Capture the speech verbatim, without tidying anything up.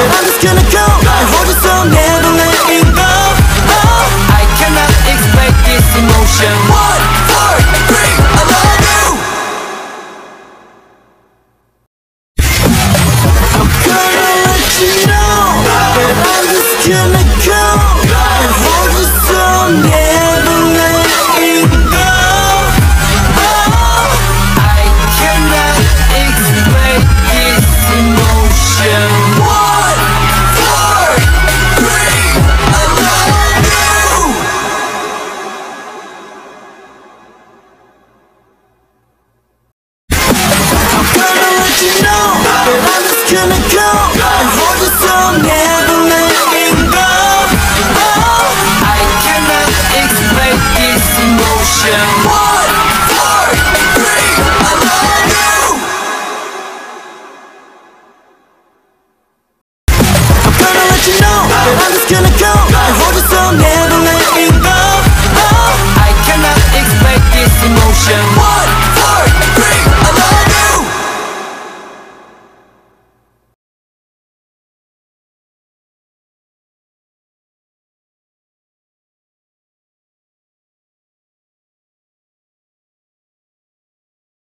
I'm just gonna go and hold you so never letting go. Oh, I cannot explain this emotion. One, four, three, I love you. I'm gonna let you know that I'm just gonna go and hold you so never letting go. Oh, I cannot explain this emotion. Gonna go and hold you so never letting go. Oh, I cannot explain this emotion. One, four, three, I love you. I'm gonna let you know that I'm just gonna